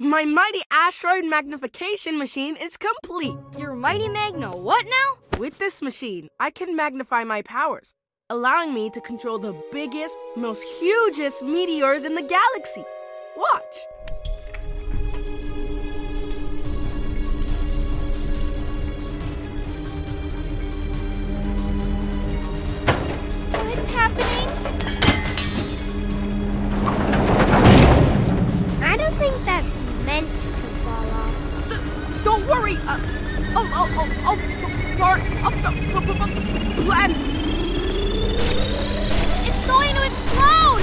My mighty asteroid magnification machine is complete. Your mighty magno what now? With this machine, I can magnify my powers, allowing me to control the biggest, most hugest meteors in the galaxy. Watch. What's happening? I don't think that's meant to fall off. Don't worry. It's going to explode!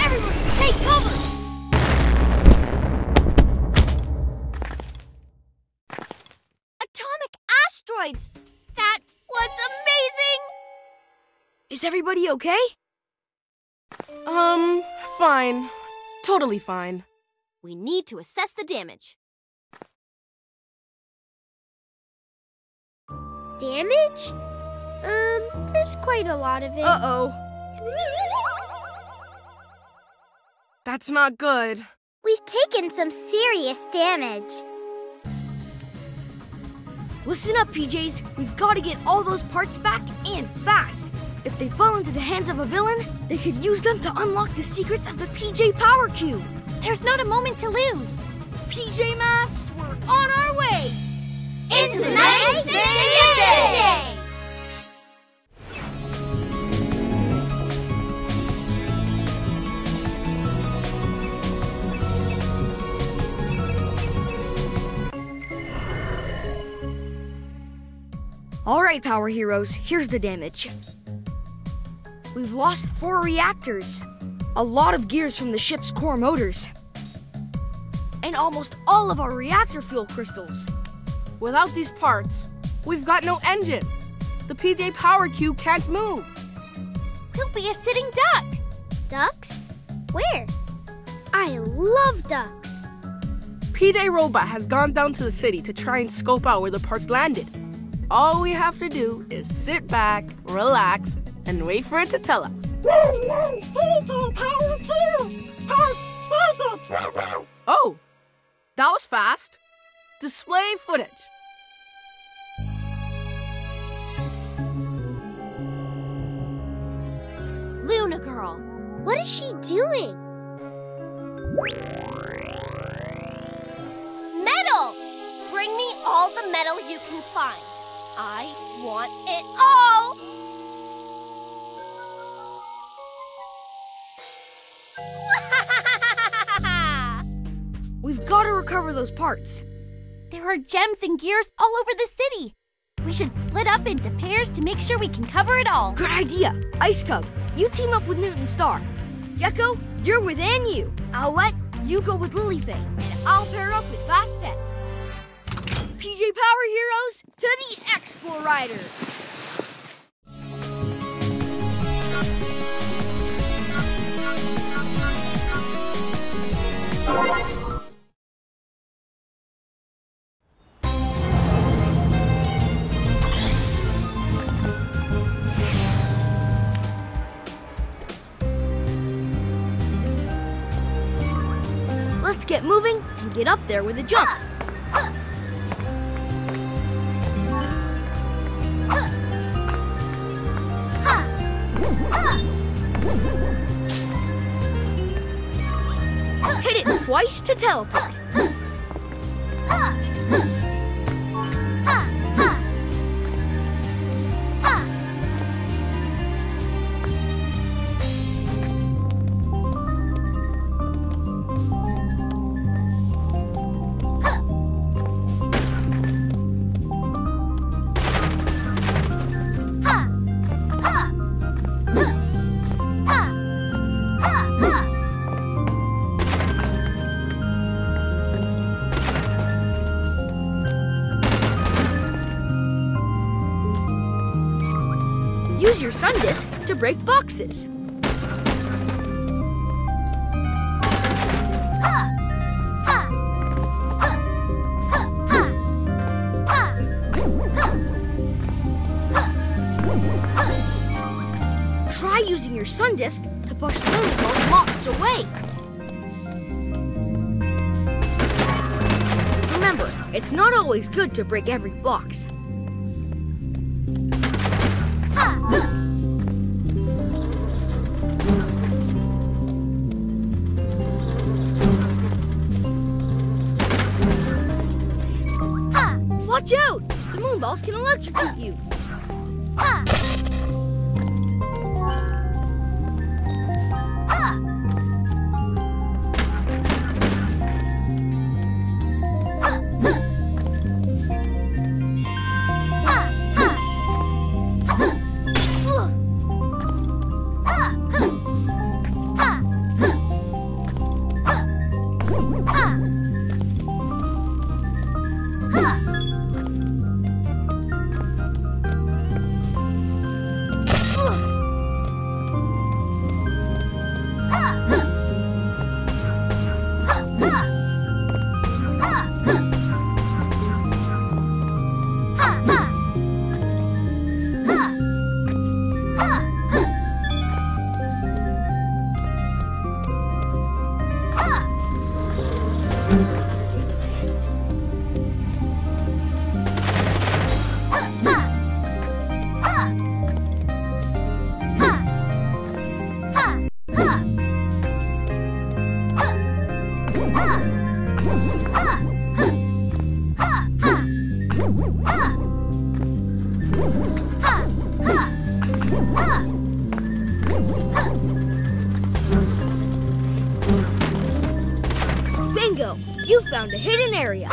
Everyone, take cover! Atomic asteroids! That was amazing! Is everybody okay? Fine. Totally fine. We need to assess the damage. Damage? There's quite a lot of it. Uh-oh. That's not good. We've taken some serious damage. Listen up, PJs. We've got to get all those parts back and fast. If they fall into the hands of a villain, they could use them to unlock the secrets of the PJ Power Cube. There's not a moment to lose. PJ Masks, we're on our way. It's the Night Ninja Day! All right, Power Heroes, here's the damage. We've lost 4 reactors, a lot of gears from the ship's core motors, and almost all of our reactor fuel crystals. Without these parts, we've got no engine. The PJ Power Cube can't move. We'll be a sitting duck. Ducks? Where? I love ducks. PJ Robot has gone down to the city to try and scope out where the parts landed. All we have to do is sit back, relax, and wait for it to tell us. Oh, that was fast. Display footage. Luna Girl, what is she doing? Metal! Bring me all the metal you can find. I want it all! We've got to recover those parts. There are gems and gears all over the city. We should split up into pairs to make sure we can cover it all. Good idea. Ice Cub, you team up with Newton Star. Gecko, you're with Anu. Owlette, you go with Lily Faye. And I'll pair up with Vastette. PJ Power Heroes, to the Explor-Riders! Let's get moving and get up there with a jump. Hit it twice to teleport. Use your sun disk to break boxes. Try using your sun disk to push those blocks away. Remember, it's not always good to break every box. Watch out! The moonballs can electrocute you. Found a hidden area.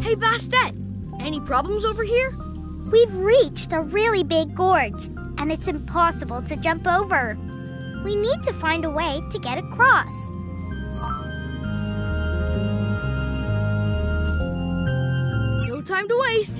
Hey, Vastette, any problems over here? We've reached a really big gorge, and it's impossible to jump over. We need to find a way to get across. No time to waste.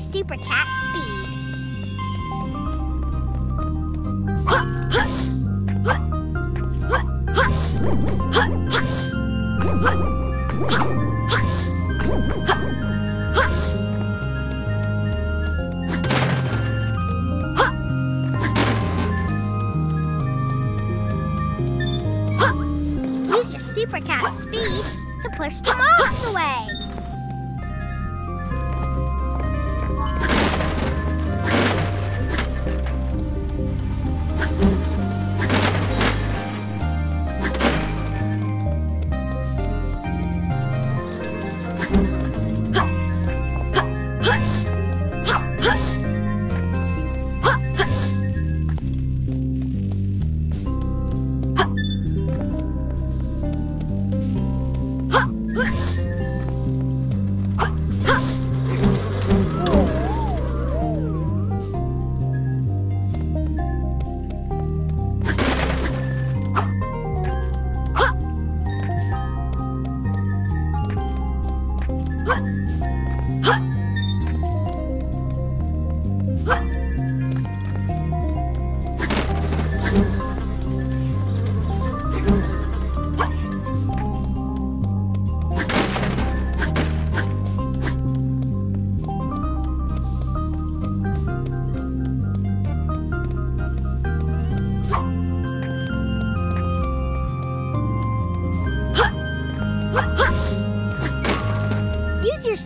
Super Cat Stripes.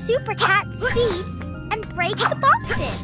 Super Cat Steve and break the boxes.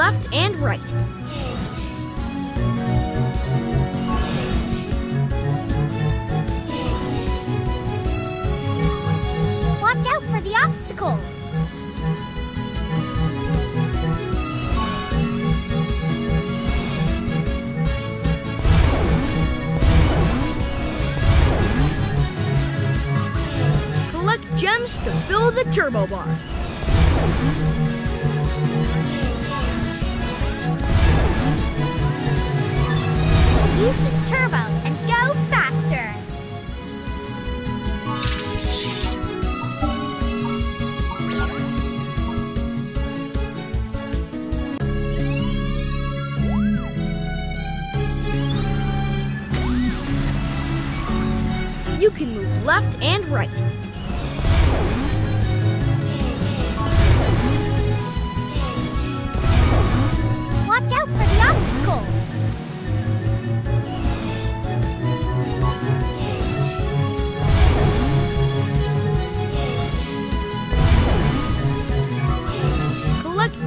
Left and right. Watch out for the obstacles. Collect gems to fill the turbo bar. Use the turbo and go faster. You can move left and right. Watch out for the obstacles.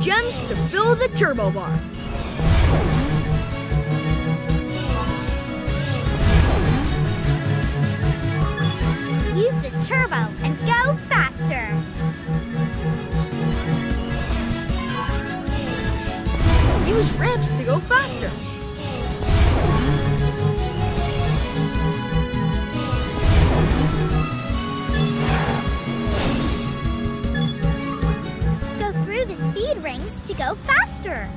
Gems to fill the turbo bar. Use the turbo and go faster. Use ramps to go faster. The speed rings to go faster.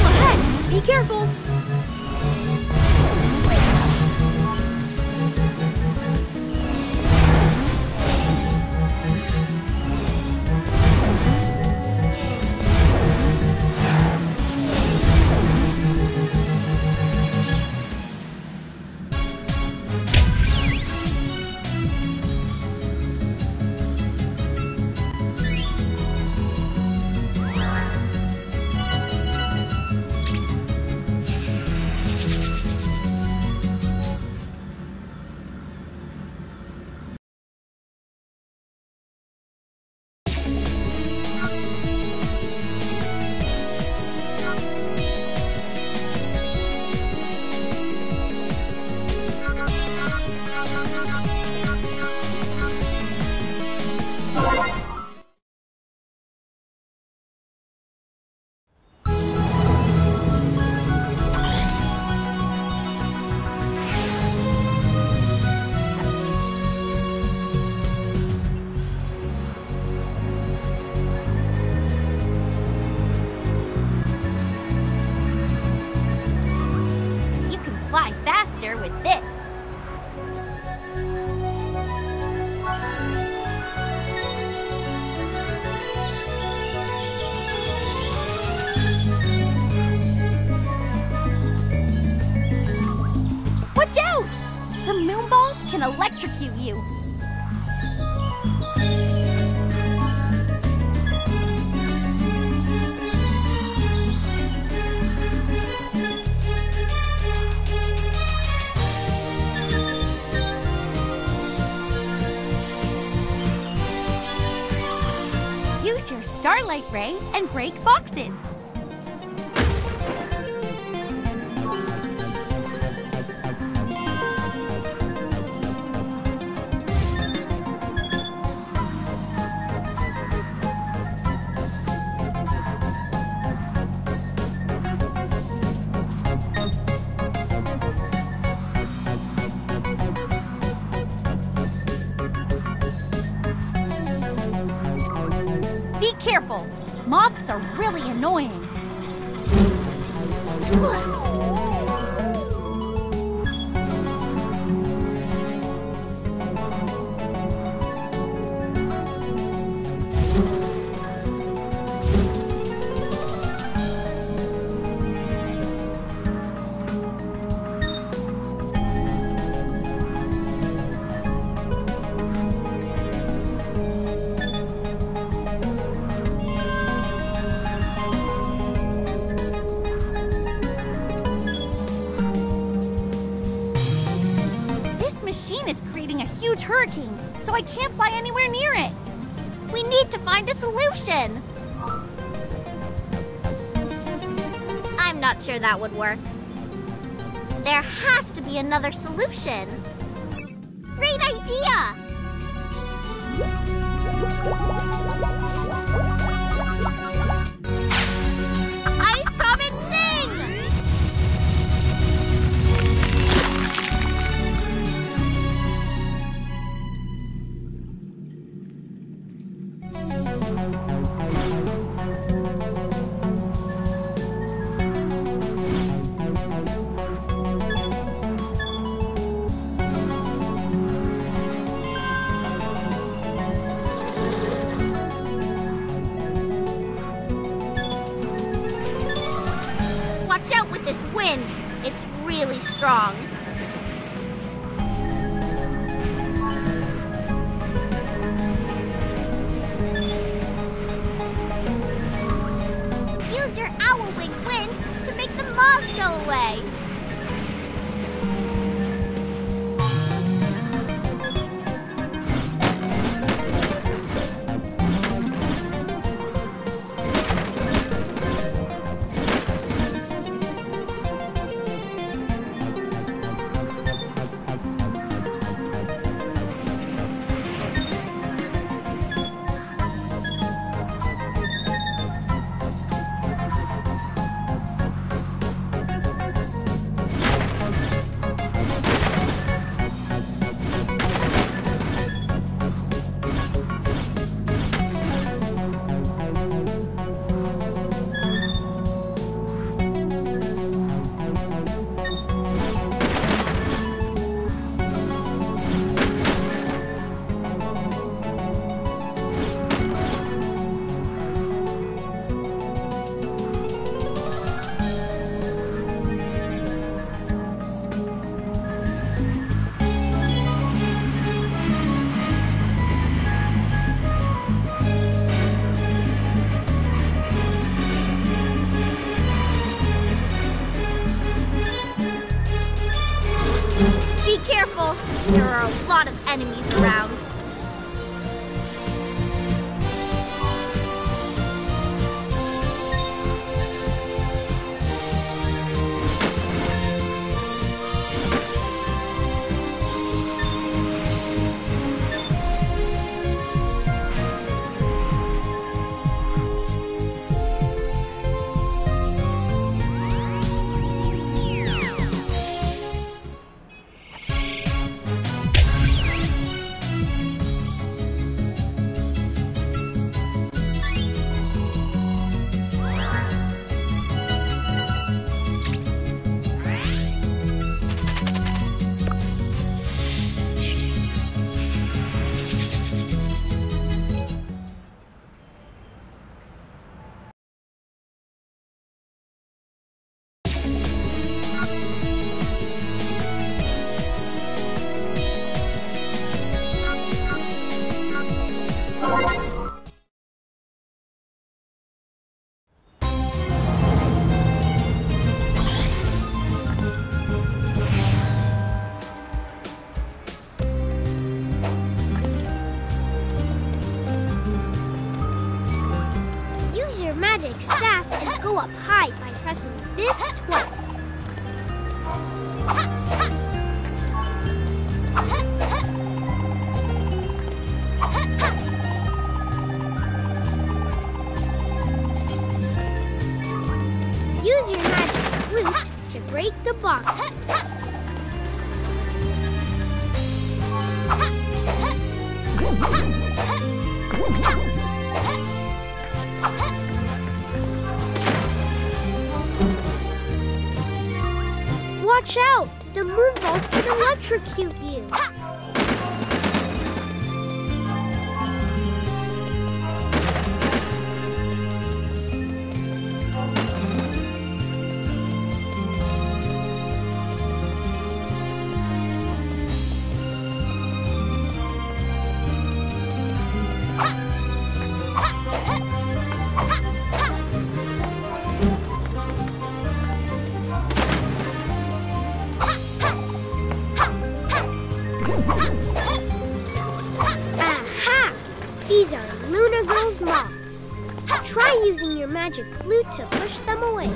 Go ahead. Be careful. Electrocute you. Use your starlight ray and break boxes. Moths are really annoying. Hurricane, so I can't fly anywhere near it. We need to find a solution. I'm not sure that would work. There has to be another solution. Great idea! Ice Cub and strong. Use your owl wing wind to make the moths go away. careful. There are a lot of enemies around. Up high by pressing this twice. Use your magic flute to break the box. Watch out! The moon balls can electrocute you! Magic flute to push them away.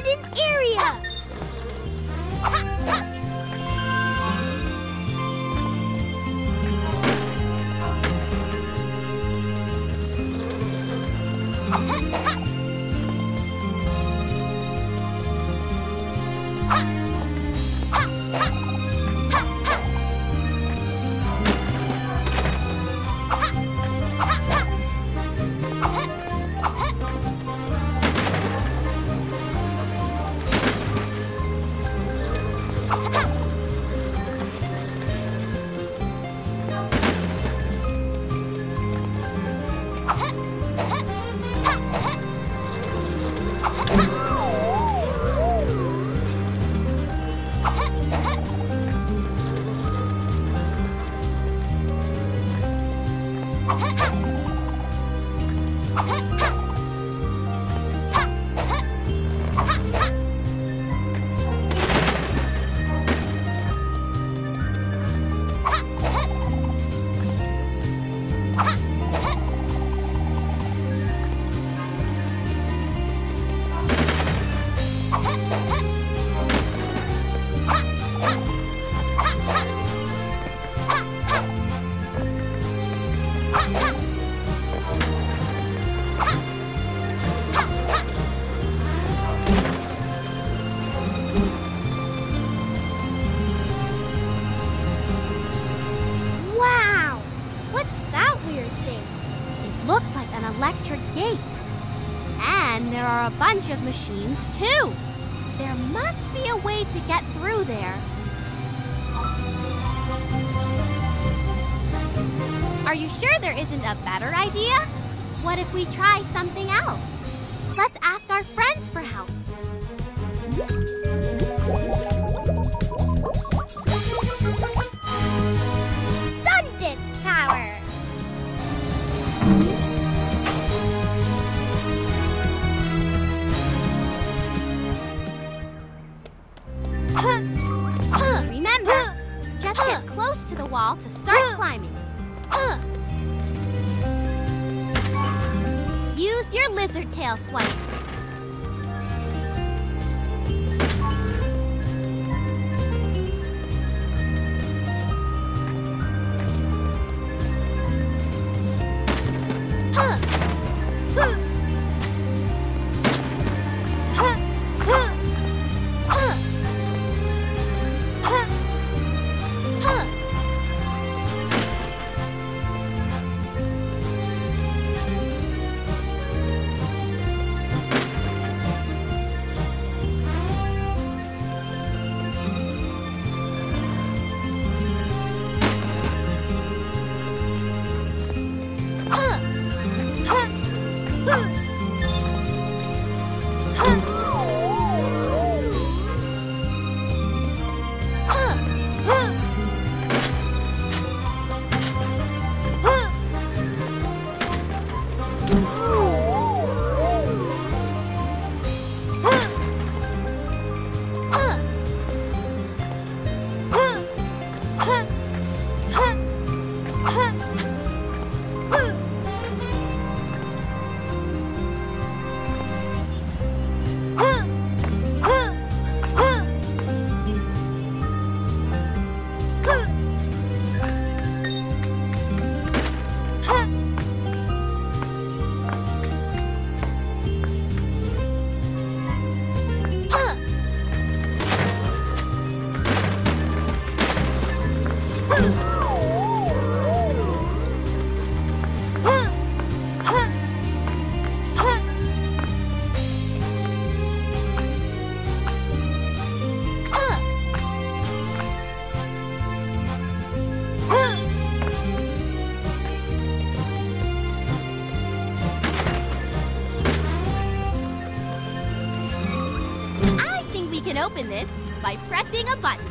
Hidden area! gate. And there are a bunch of machines, too. There must be a way to get through there. Are you sure there isn't a better idea? What if we try something else? Let's ask our friends for help. Close to the wall to start climbing. Use your lizard tail swipe. Open this by pressing a button.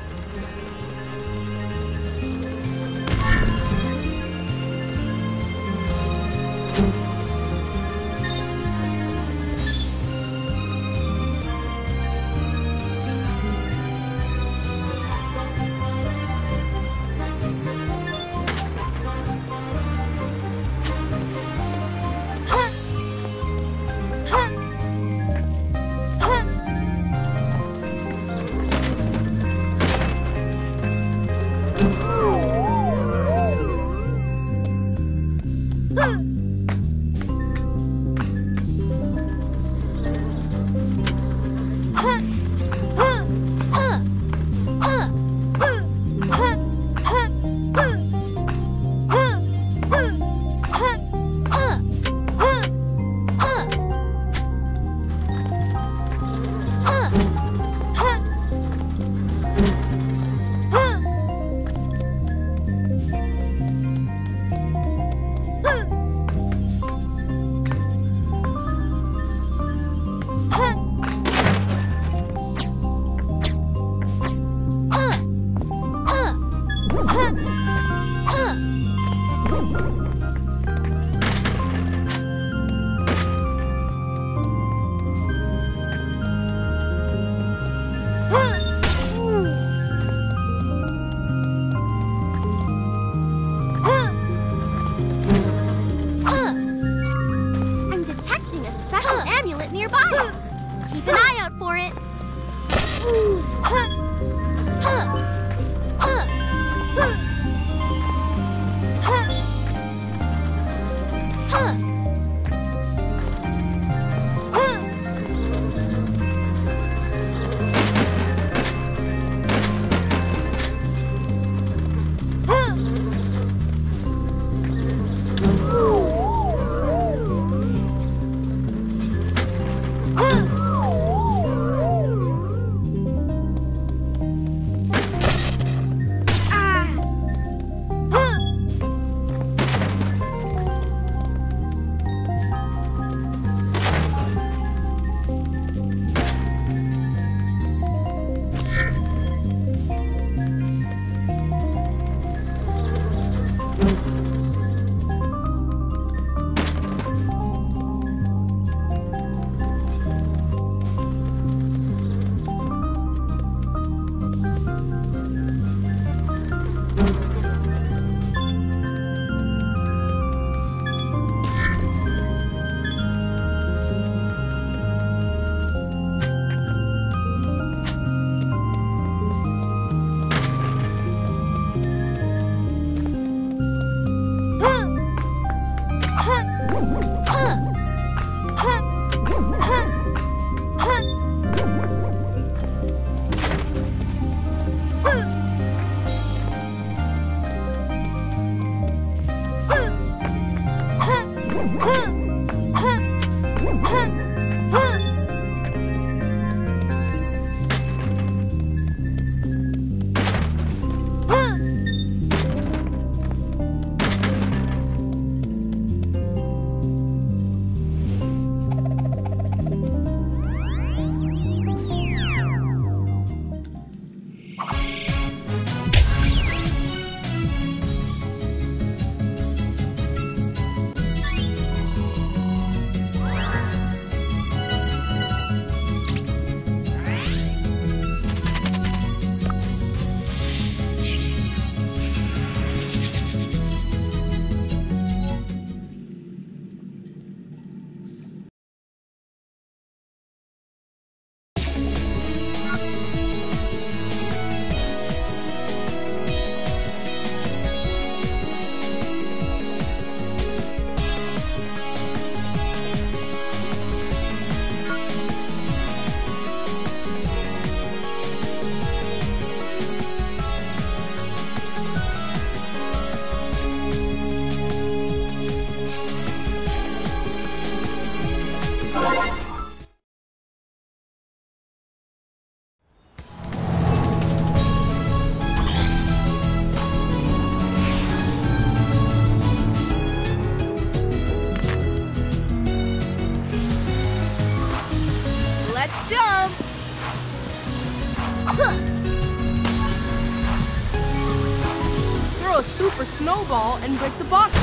throw a super snowball and break the box.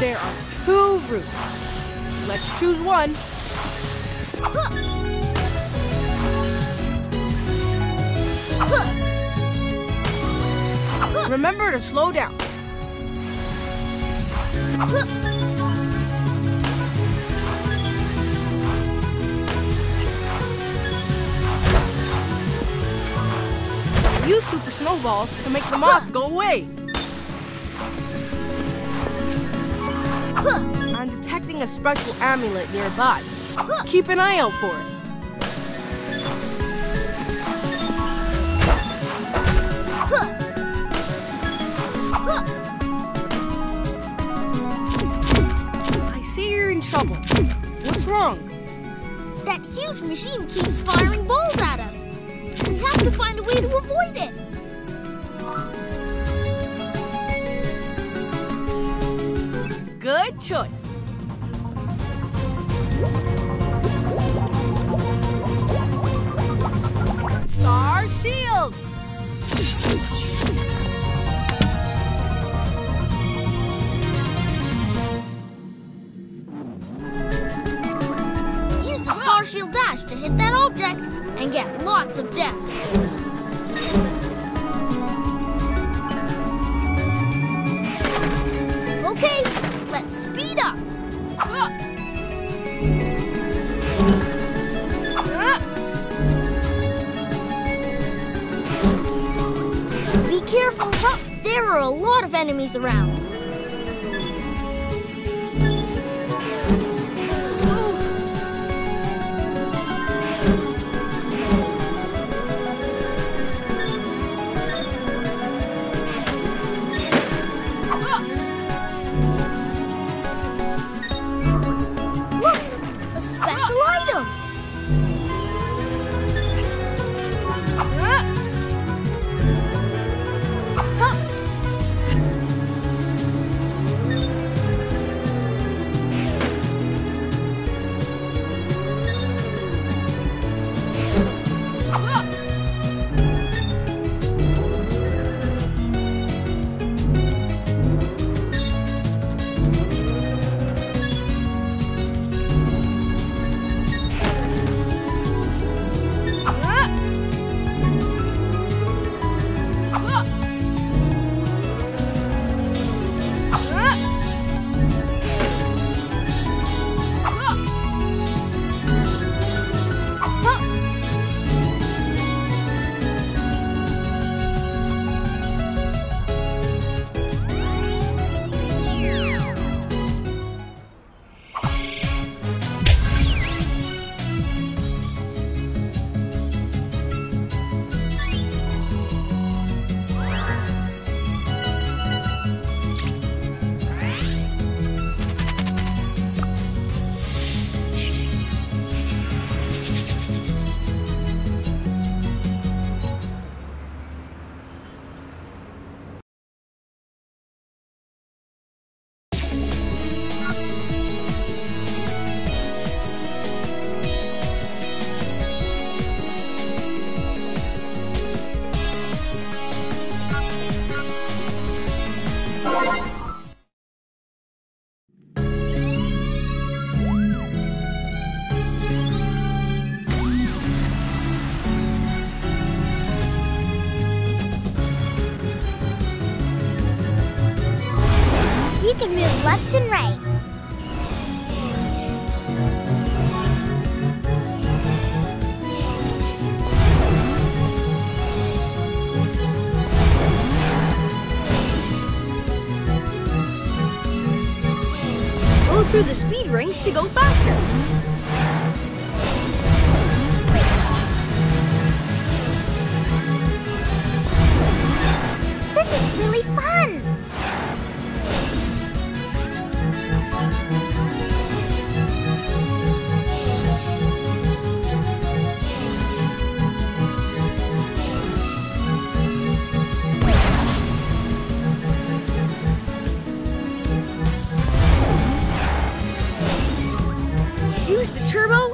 There are two routes. Let's choose one. Remember to slow down. Use super snowballs to make the moss go away. I'm detecting a special amulet nearby. Keep an eye out for it. I see you're in trouble. What's wrong? That huge machine keeps firing balls at us. We have to find a way to avoid it. Good choice. Star shield. Use the star shield dash to hit that object and get lots of jacks. Okay, let's speed up. Be careful, huh? There are a lot of enemies around. You can move left and right. Go through the speed rings to go faster.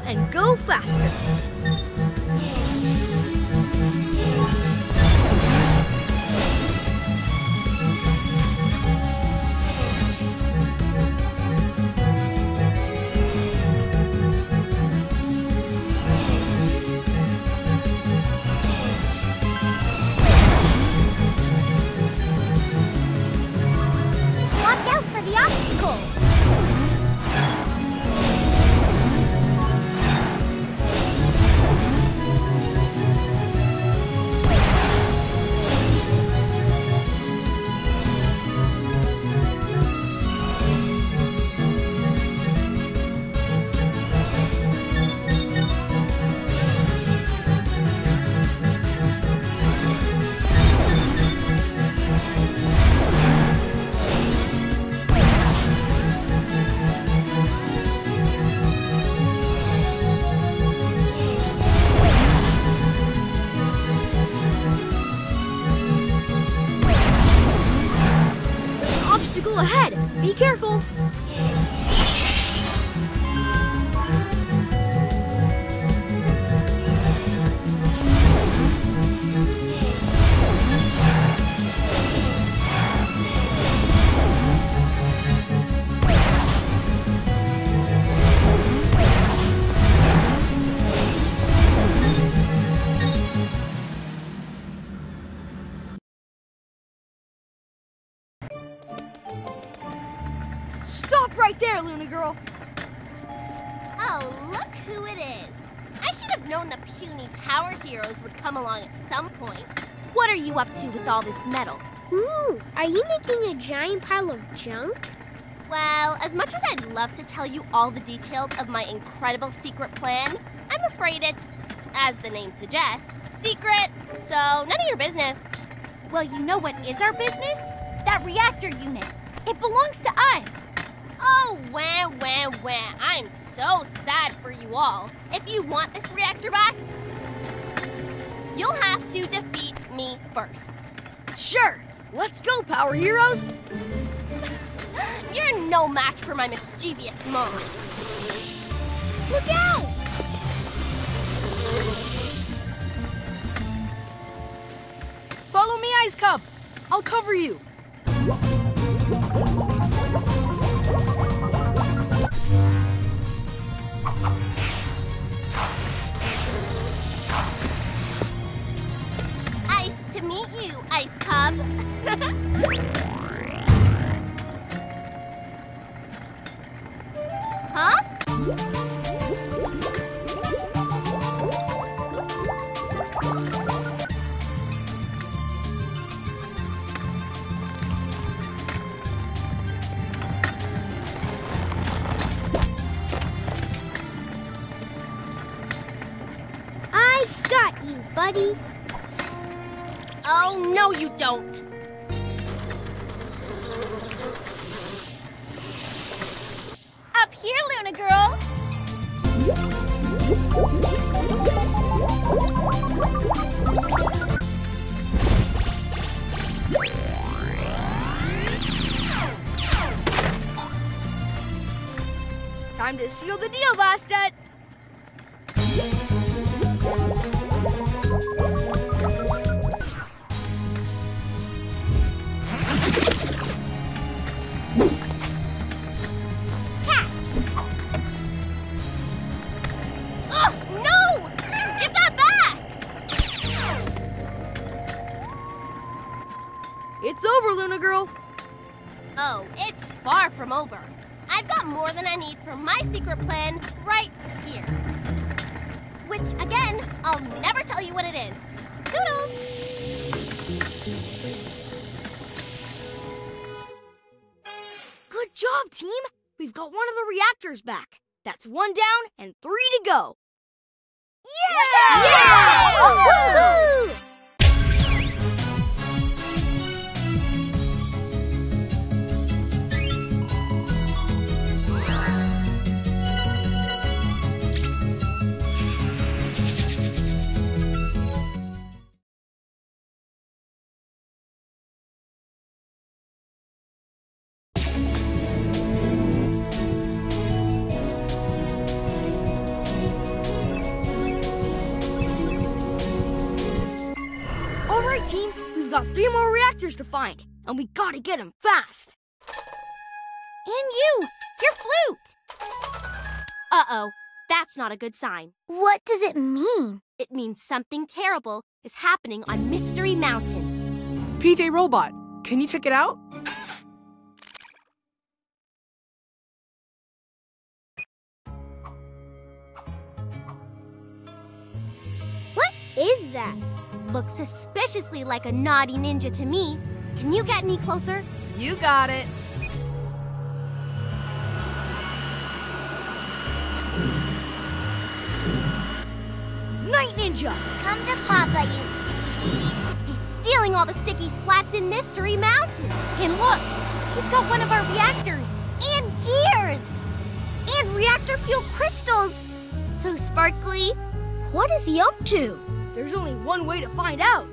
and go faster. Luna Girl. Oh, look who it is. I should have known the puny power heroes would come along at some point. What are you up to with all this metal? Ooh, are you making a giant pile of junk? Well, as much as I'd love to tell you all the details of my incredible secret plan, I'm afraid it's, as the name suggests, secret, so none of your business. Well, you know what is our business? That reactor unit. It belongs to us. Oh, wah. I'm so sad for you all. If you want this reactor back, you'll have to defeat me first. Sure. Let's go, Power Heroes. You're no match for my mischievous mom. Look out! Follow me, Ice Cub. I'll cover you. Meet you, Ice Cub. Huh? I've got you, buddy. Oh, no you don't! Up here, Luna Girl! Time to seal the deal, Vastette! Over. I've got more than I need for my secret plan right here. Which, again, I'll never tell you what it is. Toodles! Good job, team! We've got one of the reactors back. That's one down and three to go. Yeah! Yeah! Woohoo! more reactors to find, and we gotta get them fast. And your flute! Uh-oh, that's not a good sign. What does it mean? It means something terrible is happening on Mystery Mountain. PJ Robot, can you check it out? What is that? Looks suspiciously like a naughty ninja to me. Can you get any closer? You got it. Night Ninja! Come to Papa, you sticky sweeties. He's stealing all the sticky splats in Mystery Mountain. And look, he's got one of our reactors. And gears. And reactor fuel crystals. So sparkly. What is he up to? There's only one way to find out.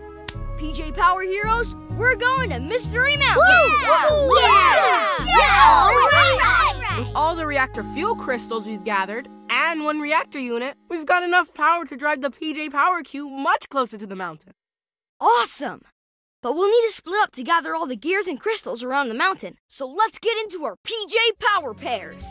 PJ Power Heroes, we're going to Mystery Mountain. Yeah! Woo! Yeah! Yeah! Yeah! All right! With all the reactor fuel crystals we've gathered, and one reactor unit, we've got enough power to drive the PJ Power Cube much closer to the mountain. Awesome! But we'll need to split up to gather all the gears and crystals around the mountain. So let's get into our PJ Power pairs.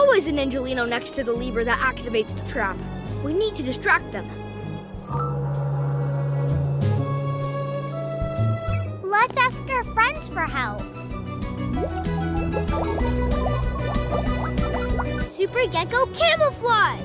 always an Angelino next to the lever that activates the trap. We need to distract them. Let's ask our friends for help. Super Gecko Camouflage!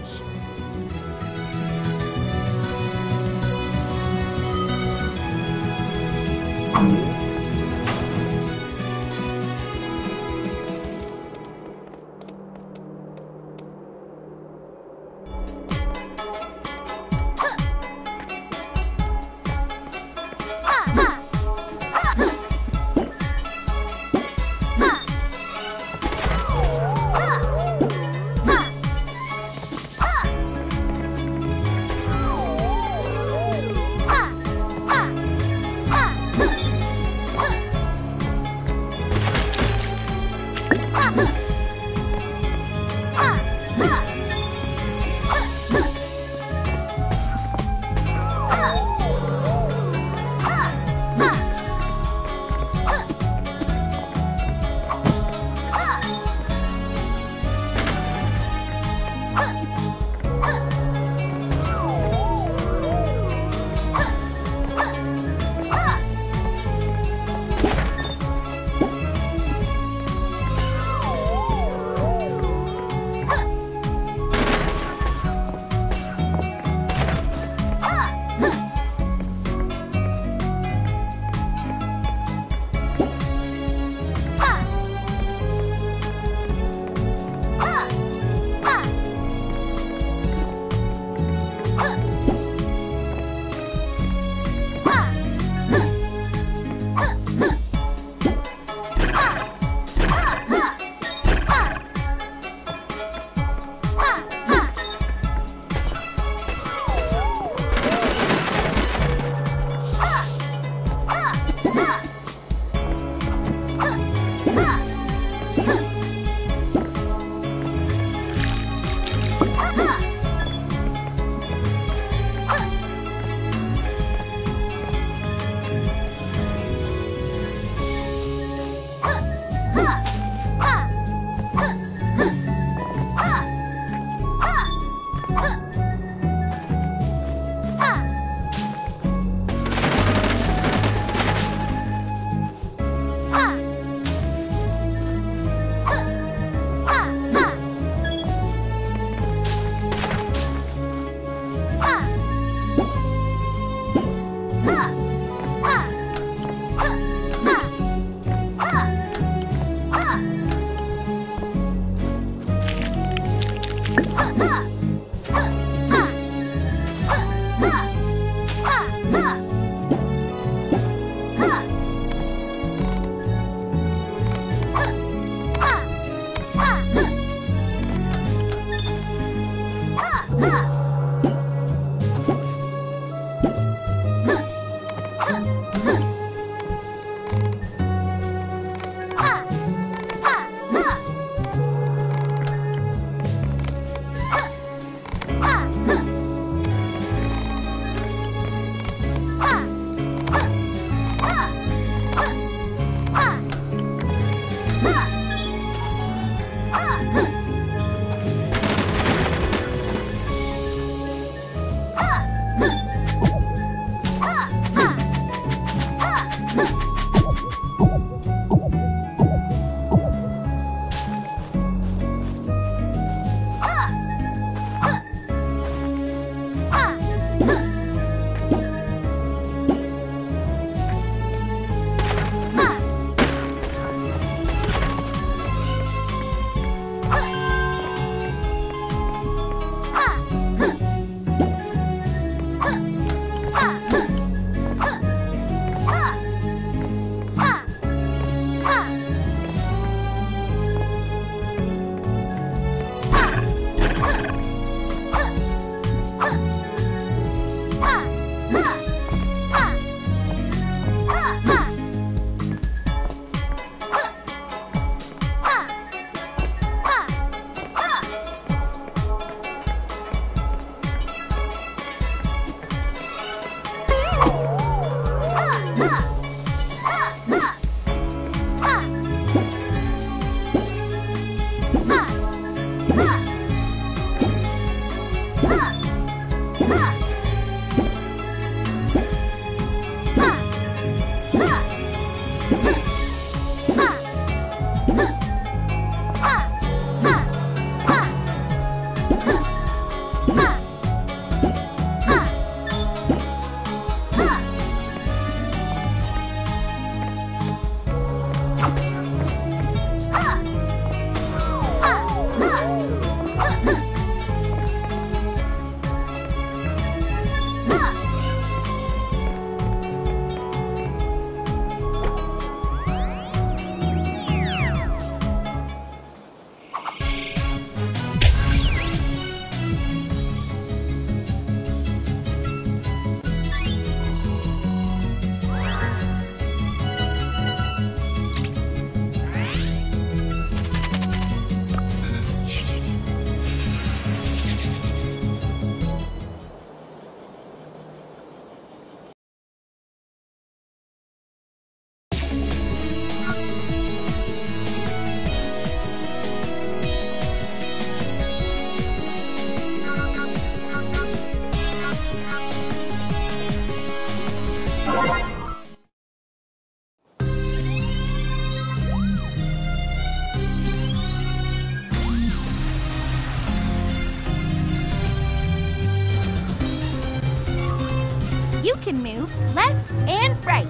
can move left and right.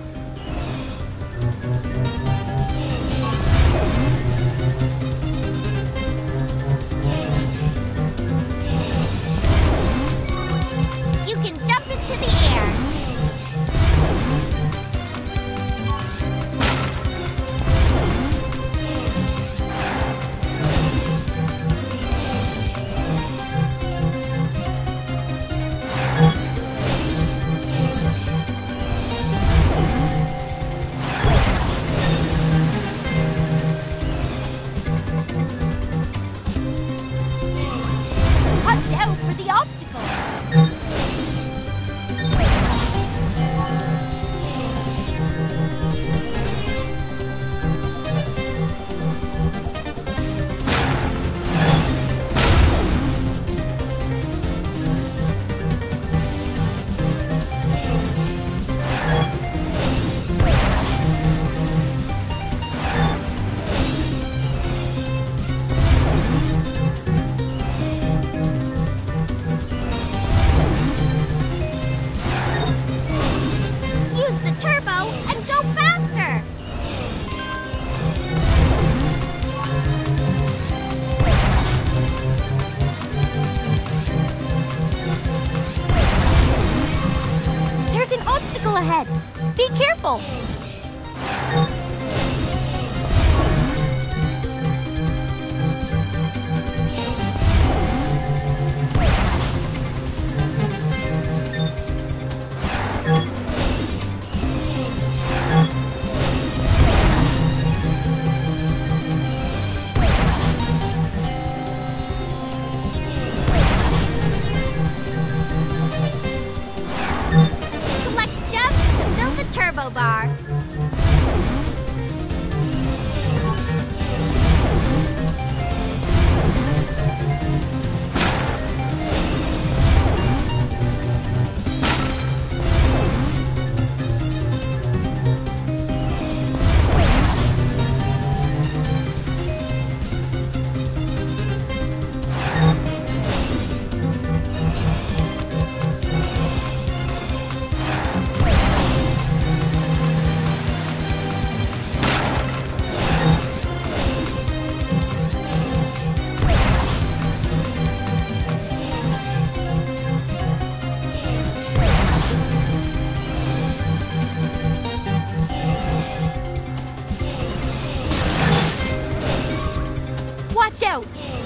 You can jump into the air.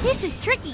This is tricky.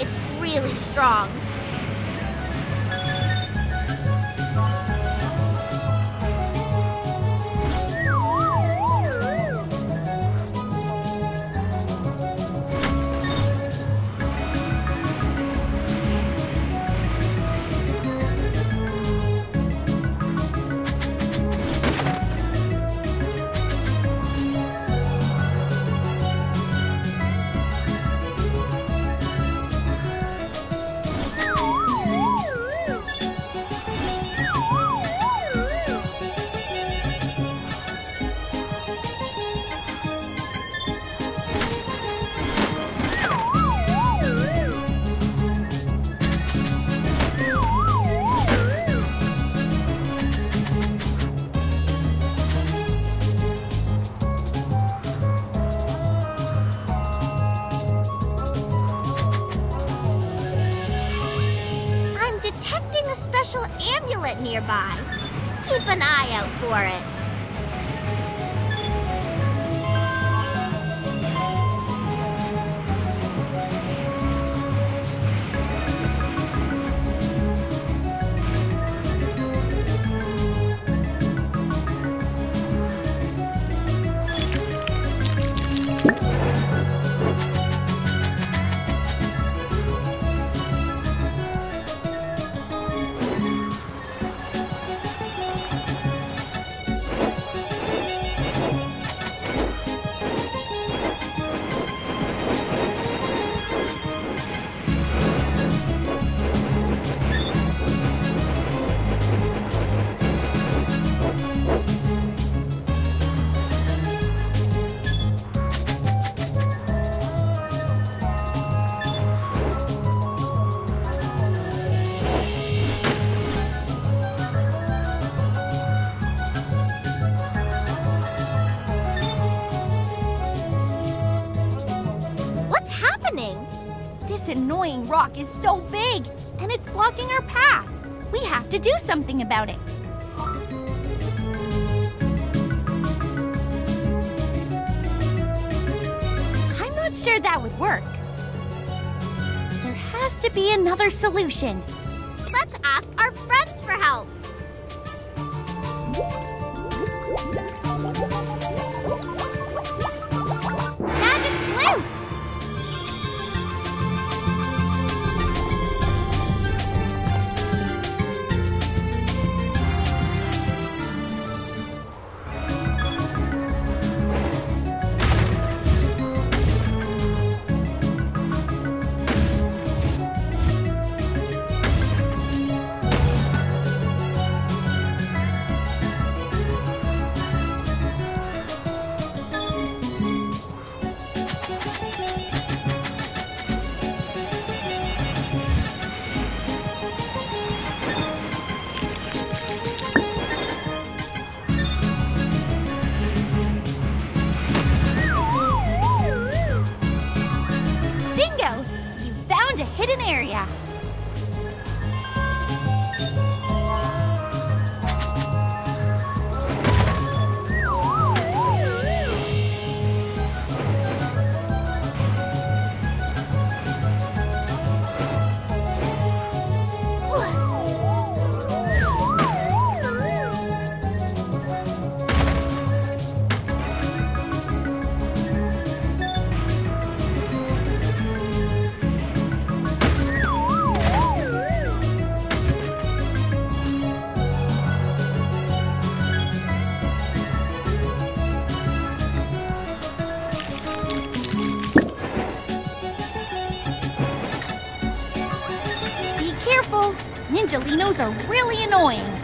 It's really strong. nearby. Keep an eye out for it. Rock is so big, and it's blocking our path. We have to do something about it. I'm not sure that would work. There has to be another solution. Let's ask our friends for help. Ninjalinos are really annoying.